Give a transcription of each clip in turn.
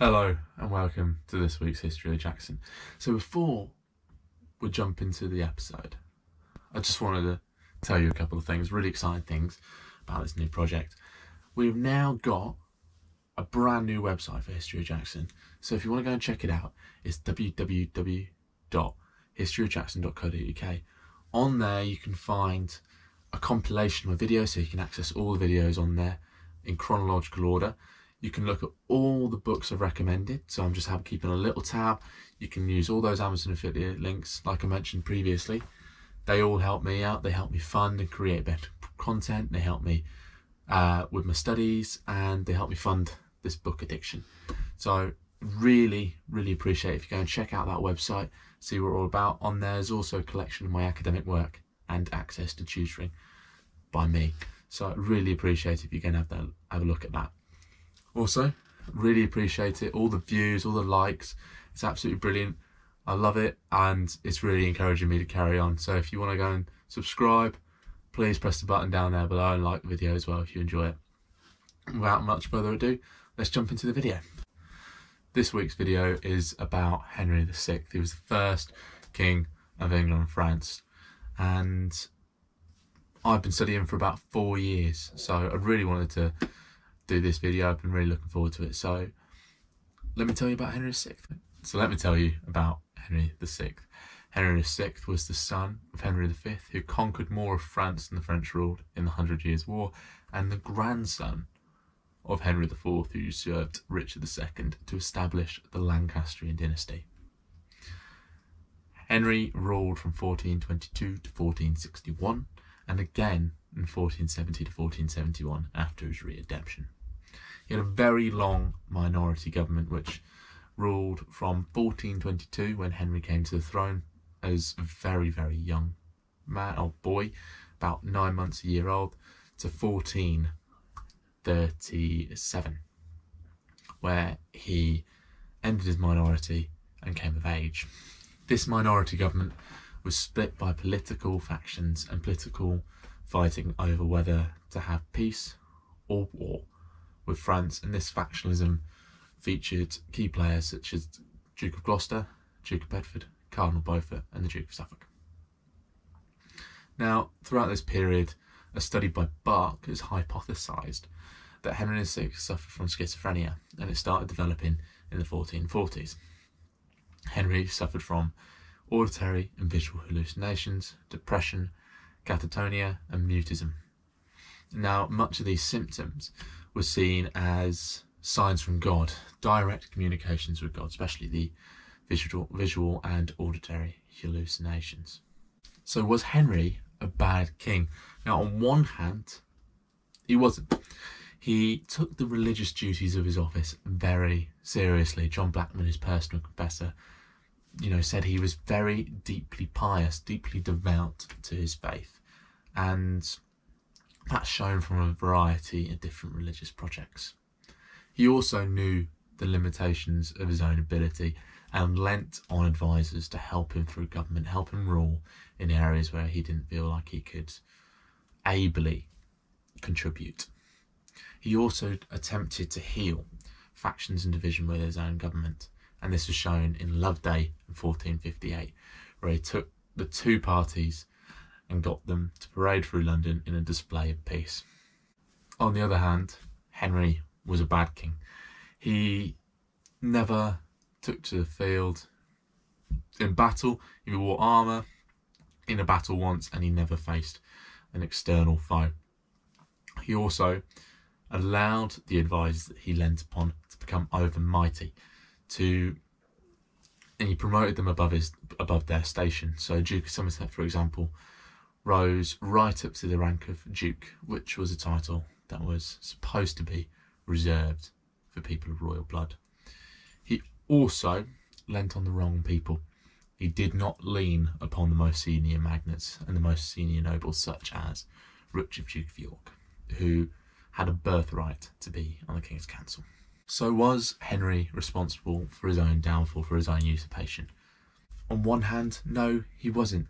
Hello and welcome to this week's History of Jackson. So before we jump into the episode, I just wanted to tell you a couple of things, really exciting things about this new project. We've now got a brand new website for History of Jackson. So if you want to go and check it out, it's www.historyofjackson.co.uk. On there you can find a compilation of videos, so you can access all the videos on there in chronological order. You can look at all the books I've recommended, so I'm just keeping a little tab. You can use all those Amazon affiliate links, like I mentioned previously. They all help me out. They help me fund and create better content. They help me with my studies, and they help me fund this book addiction. So really, really appreciate it if you go and check out that website, see what we're all about. On there is also a collection of my academic work and access to tutoring by me. So I really appreciate it if you go and have a look at that. Also, really appreciate it, all the views, all the likes, it's absolutely brilliant. I love it and it's really encouraging me to carry on. So if you want to go and subscribe, please press the button down there below and like the video as well if you enjoy it. Without much further ado, let's jump into the video. This week's video is about Henry VI. He was the first King of England and France, and I've been studying for about 4 years, so I really wanted to do this video. I've been really looking forward to it. So let me tell you about Henry VI. Henry VI was the son of Henry V, who conquered more of France than the French ruled in the 100 Years' War, and the grandson of Henry IV, who usurped Richard II to establish the Lancastrian dynasty. Henry ruled from 1422 to 1461, and again in 1470 to 1471 after his redemption. He had a very long minority government which ruled from 1422, when Henry came to the throne as a very, very young man or boy, about 9 months, a year old, to 1437, where he ended his minority and came of age. This minority government was split by political factions and political fighting over whether to have peace or war with France, and this factionalism featured key players such as Duke of Gloucester, Duke of Bedford, Cardinal Beaufort and the Duke of Suffolk. Now, throughout this period, a study by Barck has hypothesised that Henry VI suffered from schizophrenia, and it started developing in the 1440s. Henry suffered from auditory and visual hallucinations, depression, catatonia and mutism. Now, much of these symptoms were seen as signs from God, direct communications with God, especially the visual and auditory hallucinations. So was Henry a bad king? Now, on one hand, he wasn't. He took the religious duties of his office very seriously. John Blackman, his personal confessor, said he was very deeply pious, deeply devout to his faith, and that's shown from a variety of different religious projects. He also knew the limitations of his own ability and lent on advisors to help him through government, help him rule in areas where he didn't feel like he could ably contribute. He also attempted to heal factions and division with his own government, and this was shown in Love Day in 1458, where he took the two parties and got them to parade through London in a display of peace. On the other hand, Henry was a bad king. He never took to the field in battle. He wore armour in a battle once, and he never faced an external foe. He also allowed the advisors that he lent upon to become overmighty, and he promoted them above their station. So Duke of Somerset, for example, rose right up to the rank of Duke, which was a title that was supposed to be reserved for people of royal blood. He also lent on the wrong people. He did not lean upon the most senior magnates and the most senior nobles, such as Richard, Duke of York, who had a birthright to be on the King's Council. So was Henry responsible for his own downfall, for his own usurpation? On one hand, no, he wasn't.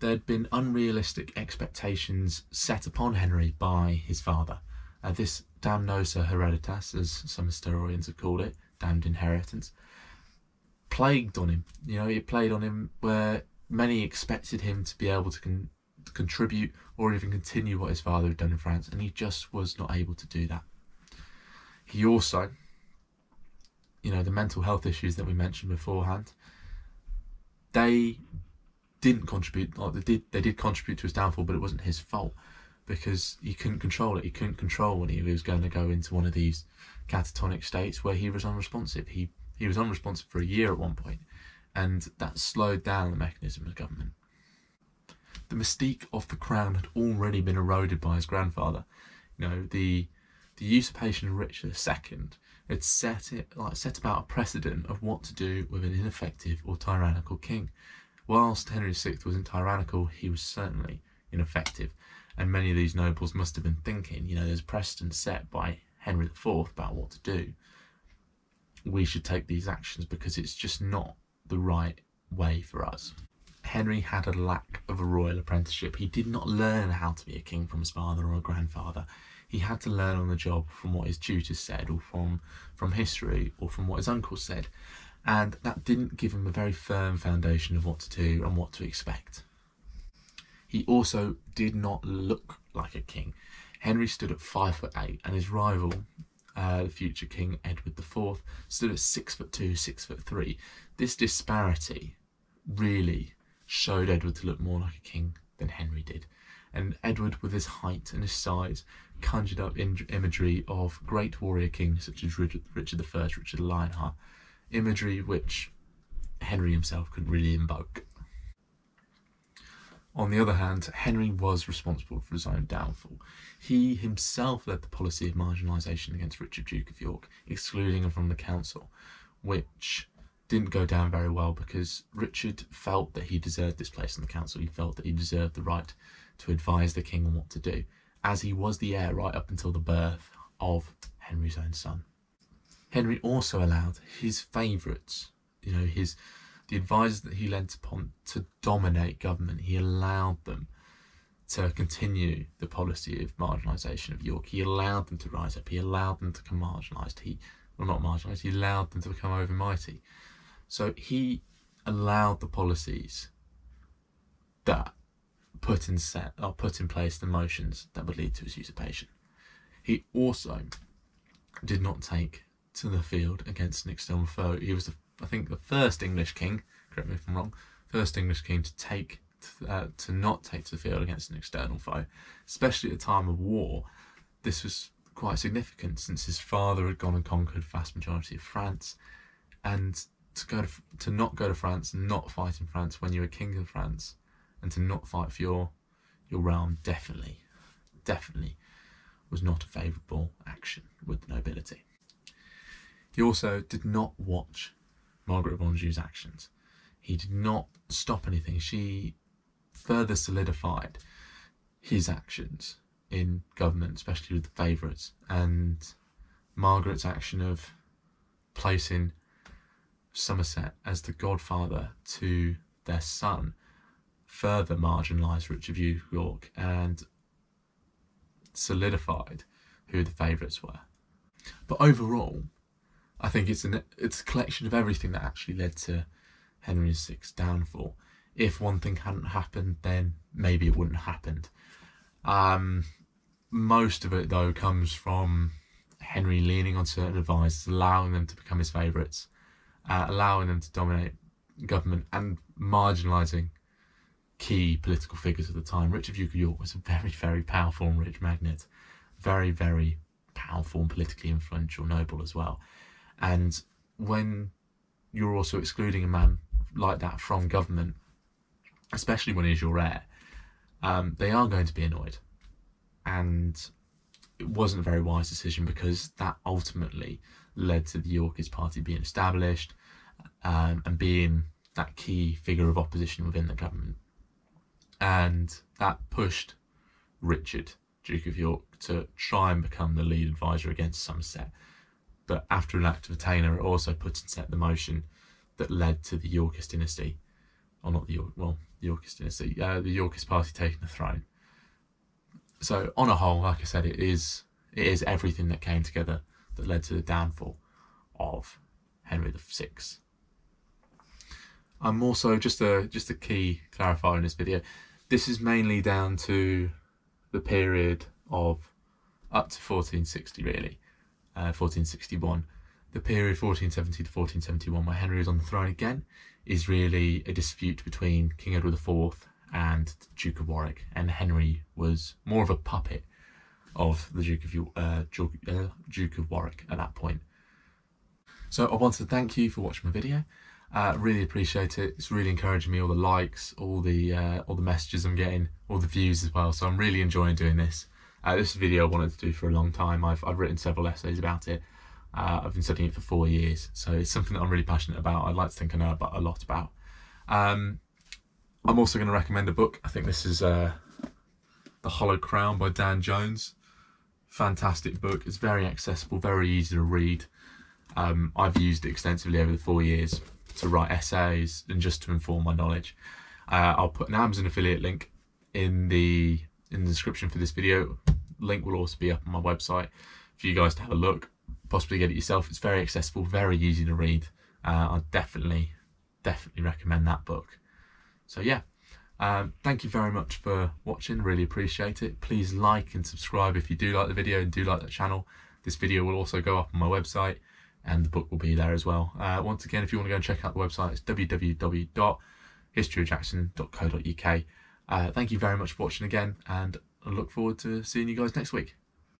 There'd been unrealistic expectations set upon Henry by his father. This damnosa hereditas, as some historians have called it, damned inheritance, plagued on him. You know, it played on him where many expected him to be able to contribute or even continue what his father had done in France, and he just was not able to do that. He also, you know, the mental health issues that we mentioned beforehand, they didn't contribute, like they did contribute to his downfall, but it wasn't his fault because he couldn't control it. He couldn't control when he was going to go into one of these catatonic states where he was unresponsive. He was unresponsive for a year at one point, and that slowed down the mechanism of government. The mystique of the crown had already been eroded by his grandfather. You know, the usurpation of Richard II had set about a precedent of what to do with an ineffective or tyrannical king. Whilst Henry VI wasn't tyrannical, he was certainly ineffective, and many of these nobles must have been thinking, you know, there's precedent set by Henry IV about what to do. We should take these actions because it's just not the right way for us. Henry had a lack of a royal apprenticeship. He did not learn how to be a king from his father or a grandfather. He had to learn on the job from what his tutors said, or from history, or from what his uncle said. And that didn't give him a very firm foundation of what to do and what to expect. He also did not look like a king. Henry stood at 5'8", and his rival, the future king Edward IV, stood at 6'2", 6'3". This disparity really showed Edward to look more like a king than Henry did. And Edward, with his height and his size, conjured up imagery of great warrior kings such as Richard I, Richard the Lionheart, imagery which Henry himself couldn't really invoke. On the other hand, Henry was responsible for his own downfall. He himself led the policy of marginalisation against Richard, Duke of York, excluding him from the council, which didn't go down very well because Richard felt that he deserved this place in the council. He felt that he deserved the right to advise the king on what to do, as he was the heir right up until the birth of Henry's own son. Henry also allowed his favourites, you know, the advisors that he lent upon to dominate government. He allowed them to continue the policy of marginalisation of York. He allowed them to rise up. He allowed them to become marginalised. He allowed them to become overmighty. So he allowed the policies that put in place the motions that would lead to his usurpation. He also did not take to the field against an external foe. He was, I think, the first English king, correct me if I'm wrong, first English king to not take to the field against an external foe, especially at the time of war. This was quite significant since his father had gone and conquered the vast majority of France, and to not go to France, not fight in France when you were king of France, and to not fight for your realm definitely was not a favourable action with the nobility. He also did not watch Margaret of Anjou's actions. He did not stop anything. She further solidified his actions in government, especially with the favourites, and Margaret's action of placing Somerset as the godfather to their son further marginalised Richard of York and solidified who the favourites were. But overall, I think it's a collection of everything that actually led to Henry VI's downfall. If one thing hadn't happened, then maybe it wouldn't have happened. Most of it, though, comes from Henry leaning on certain advisors, allowing them to become his favourites, allowing them to dominate government, and marginalising key political figures of the time. Richard, Duke of York, was a very, very powerful and rich magnate, very, very powerful and politically influential noble as well. And when you're also excluding a man like that from government, especially when he's your heir, they are going to be annoyed. And it wasn't a very wise decision because that ultimately led to the Yorkist party being established and being that key figure of opposition within the government. And that pushed Richard, Duke of York, to try and become the lead advisor against Somerset. But after an act of attainder, it also put in set the motion that led to the Yorkist dynasty, or not the York, well, the Yorkist dynasty, the Yorkist party taking the throne. So on a whole, like I said, it is everything that came together that led to the downfall of Henry VI. I'm also, just a key clarifier in this video, this is mainly down to the period of up to 1460 really, 1461. The period 1470 to 1471 where Henry was on the throne again is really a dispute between King Edward IV and Duke of Warwick, and Henry was more of a puppet of the Duke of Warwick at that point. So I wanted to thank you for watching my video. Really appreciate it. It's really encouraging me, all the likes, all the messages I'm getting, all the views as well. So I'm really enjoying doing this. This video I wanted to do for a long time. I've written several essays about it. I've been studying it for 4 years, so it's something that I'm really passionate about. I'd like to think I know about a lot about. I'm also going to recommend a book. I think this is The Hollow Crown by Dan Jones. Fantastic book. It's very accessible, very easy to read. I've used it extensively over the 4 years to write essays and just to inform my knowledge. I'll put an Amazon affiliate link in the description for this video. Link will also be up on my website for you guys to have a look, possibly get it yourself. It's very accessible, very easy to read. I definitely recommend that book. So yeah, thank you very much for watching. Really appreciate it. Please like and subscribe if you do like the video and do like the channel. This video will also go up on my website, and the book will be there as well. Once again, if you want to go and check out the website, it's www.historyofjackson.co.uk. Thank you very much for watching again, and I look forward to seeing you guys next week.